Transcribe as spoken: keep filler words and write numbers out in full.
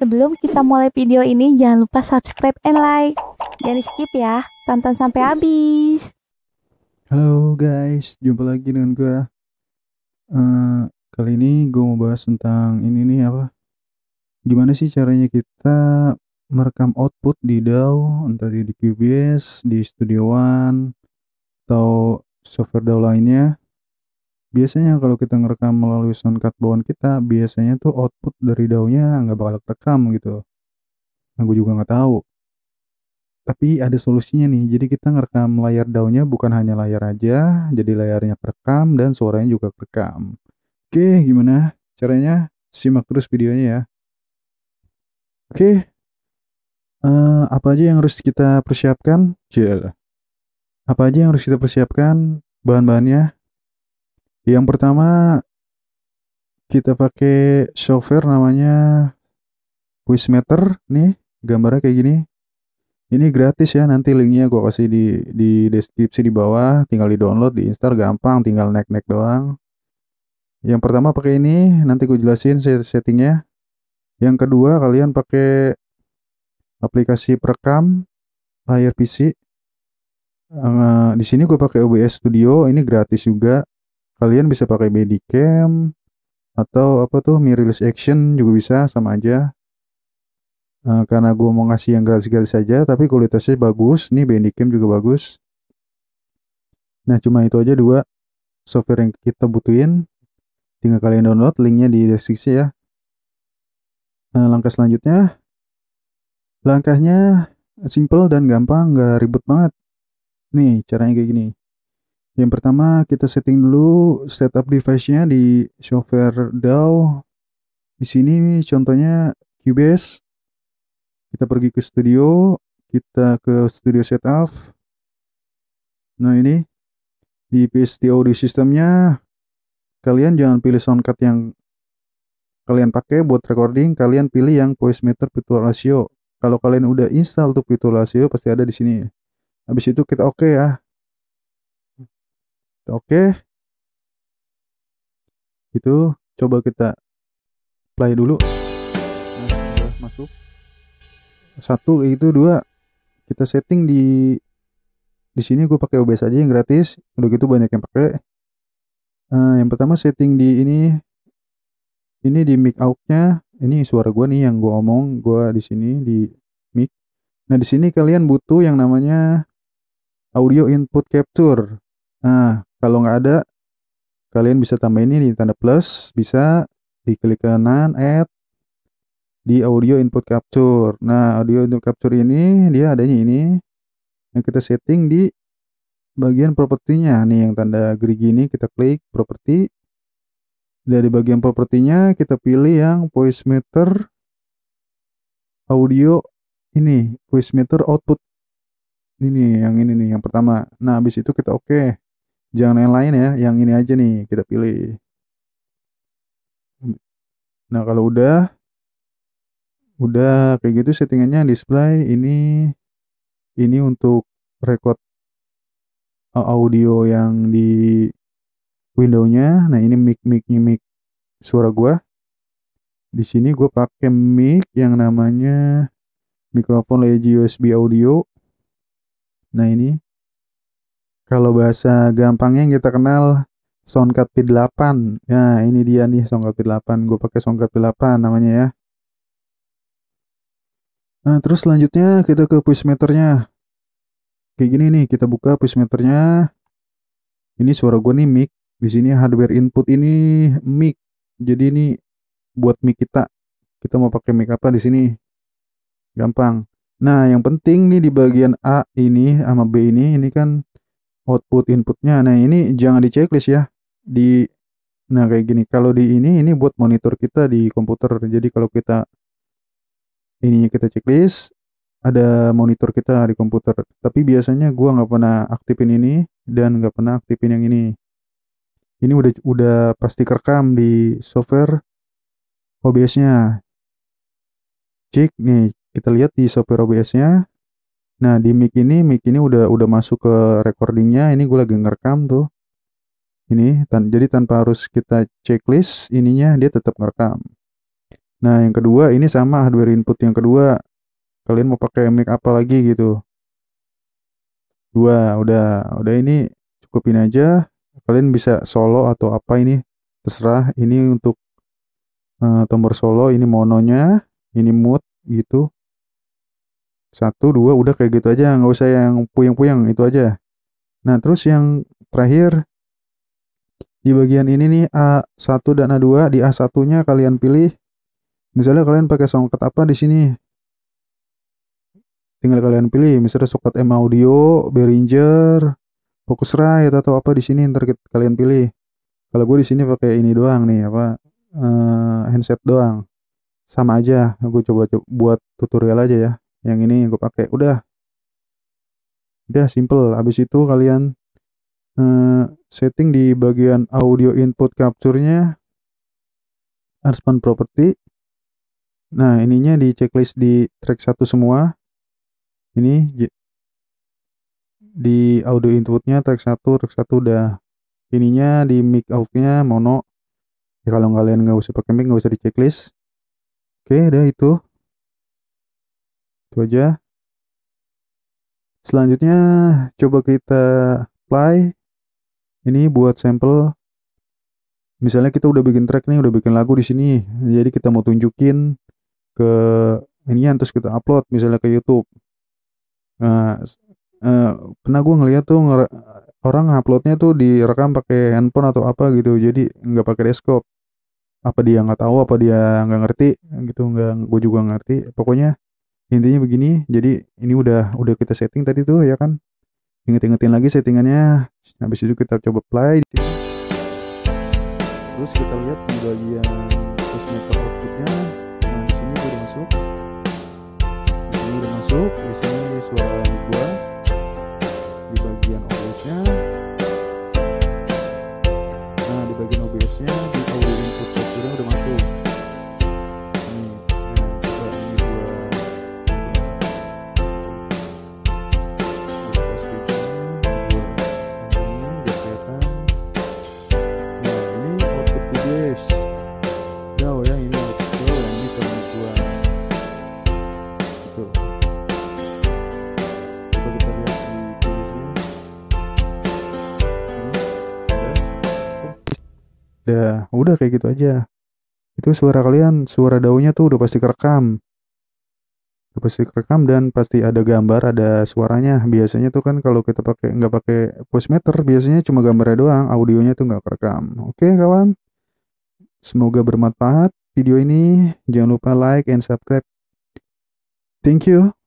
Sebelum kita mulai video ini, jangan lupa subscribe and like. Jangan skip ya, tonton sampai habis. Halo guys, jumpa lagi dengan gue. Uh, kali ini gue mau bahas tentang ini nih apa? Gimana sih caranya kita merekam output di D A W, entah di Cubase, di Studio One, atau software D A W lainnya. Biasanya kalau kita ngerekam melalui soundcard bawaan kita, biasanya tuh output dari D A W-nya nggak bakal kerekam gitu. Nah, gue juga nggak tahu. Tapi ada solusinya nih. Jadi kita ngerekam layar D A W-nya bukan hanya layar aja, jadi layarnya kerekam dan suaranya juga kerekam. Oke, gimana caranya? Simak terus videonya ya. Oke, uh, apa aja yang harus kita persiapkan? Cial. Apa aja yang harus kita persiapkan? Bahan-bahannya. Yang pertama kita pakai software namanya Voicemeeter. Nih gambarnya kayak gini. Ini gratis ya, nanti linknya gue kasih di, di deskripsi di bawah. Tinggal di download, di install gampang, tinggal naik-naik doang. Yang pertama pakai ini, nanti gue jelasin settingnya. Yang kedua kalian pakai aplikasi perekam layar P C. Uh, di sini gue pakai O B S Studio, ini gratis juga. Kalian bisa pakai Bandicam atau apa tuh Mirillis Action juga bisa, sama aja. Nah, karena gue mau ngasih yang gratis-gratis aja, tapi kualitasnya bagus. Nih Bandicam juga bagus. Nah cuma itu aja dua software yang kita butuhin. Tinggal kalian download, linknya di deskripsi ya. Nah, langkah selanjutnya, langkahnya simple dan gampang, nggak ribet banget. Nih caranya kayak gini. Yang pertama kita setting dulu setup device-nya di software D A W. Di sini contohnya Cubase. Kita pergi ke studio, kita ke studio setup. Nah ini di V S T audio system-nya, kalian jangan pilih soundcard yang kalian pakai buat recording. Kalian pilih yang Voicemeeter Virtual Ratio. Kalau kalian udah install tuh Virtual Ratio pasti ada di sini. Habis itu kita oke okay ya. Oke, itu coba kita play dulu. Nah, masuk satu itu dua. Kita setting di di sini gue pakai O B S aja yang gratis. Udah gitu banyak yang pakai. Nah, yang pertama setting di ini ini di mic out-nya. Ini suara gue nih yang gue omong. Gue di sini di mic. Nah di sini kalian butuh yang namanya audio input capture. Nah, kalau nggak ada, kalian bisa tambah ini di tanda plus, bisa diklik kanan, add, di audio input capture. Nah, audio input capture ini, dia adanya ini. Yang kita setting di bagian propertinya. Nih, yang tanda grigi ini, kita klik properti. Dari bagian propertinya, kita pilih yang Voicemeeter audio ini, Voicemeeter output. Ini, yang ini nih, yang pertama. Nah, habis itu kita oke. Okay. Jangan yang lain ya, yang ini aja nih kita pilih. Nah kalau udah udah kayak gitu settingannya display ini ini untuk record audio yang di windownya. Nah ini mic mic mic suara gua. Di sini gua pakai mic yang namanya mikrofon Legi U S B audio. Nah ini kalau bahasa gampangnya yang kita kenal soundcard P delapan. Nah, ini dia nih soundcard P delapan. Gue pakai soundcard P delapan namanya ya. Nah, terus selanjutnya kita ke Voicemeeter-nya. Kayak gini nih, kita buka Voicemeeter-nya. Ini suara gue nih mic. Di sini hardware input ini mic. Jadi ini buat mic kita. Kita mau pakai mic apa di sini? Gampang. Nah, yang penting nih di bagian A ini sama B ini ini kan output inputnya. Nah ini jangan di checklist ya, di nah kayak gini. Kalau di ini ini buat monitor kita di komputer, jadi kalau kita ininya kita checklist ada monitor kita di komputer, tapi biasanya gua nggak pernah aktifin ini dan nggak pernah aktifin yang ini. Ini udah udah pasti kerekam di software O B S-nya. Cek nih, kita lihat di software O B S-nya. Nah di mic ini, mic ini udah udah masuk ke recordingnya. Ini gue lagi ngerekam tuh. Ini tan jadi tanpa harus kita checklist ininya, dia tetap ngerekam. Nah yang kedua ini sama, hardware input yang kedua kalian mau pakai mic apa lagi gitu. Dua udah udah ini cukupin aja. Kalian bisa solo atau apa ini terserah. Ini untuk uh, tombol solo, ini mononya, ini mute gitu. Satu dua udah kayak gitu aja, nggak usah yang puyeng-puyeng itu aja. Nah terus yang terakhir di bagian ini nih A satu dan A dua. Di A satu nya kalian pilih misalnya kalian pakai soundcard apa di sini, tinggal kalian pilih misalnya soundcard M-Audio, Behringer, Focusrite atau apa di sini ntar kalian pilih. Kalau gue di sini pakai ini doang nih apa uh, handset doang, sama aja. Gue coba, coba buat tutorial aja ya. Yang ini yang gue pakai udah, udah simple. Habis itu kalian uh, setting di bagian audio input capture-nya, respon property. Nah ininya di checklist di track satu semua. Ini di audio inputnya track satu, track satu udah. Ininya di mic outnya mono. Ya kalau kalian nggak usah pakai mic, nggak usah di checklist. Oke udah itu. Itu aja. Selanjutnya coba kita play. Ini buat sampel. Misalnya kita udah bikin track nih, udah bikin lagu di sini. Jadi kita mau tunjukin ke inian terus kita upload misalnya ke YouTube. Nah, eh, pernah gue ngeliat tuh orang uploadnya tuh direkam pakai handphone atau apa gitu. Jadi nggak pakai desktop. Apa dia nggak tahu? Apa dia nggak ngerti? Gitu nggak? Gue juga ngerti. Pokoknya intinya begini. Jadi ini udah udah kita setting tadi tuh ya kan. Inget-ingetin lagi settingannya. Habis itu kita coba play. Terus kita lihat di bagian voicemeter outputnya, nah di sini udah masuk, di sini udah masuk, di sini suara gua, di bagian O B S-nya, nah di bagian O B S-nya di audio input capture-nya udah masuk. Ini, nah coba ini gua, gua post gitu, gua ini biar kelihatan. Jauh ya ini, jauh yang ini kalau gua gitu. Coba kita lihat di tulisnya. Udah, udah kayak gitu aja. Itu suara kalian, suara D A W-nya tuh udah pasti kerekam. Udah pasti kerekam dan pasti ada gambar, ada suaranya. Biasanya tuh kan kalau kita pakai nggak pakai voicemeter, biasanya cuma gambarnya doang, audionya tuh nggak kerekam. Oke kawan? Semoga bermanfaat video ini. Jangan lupa like and subscribe. Thank you.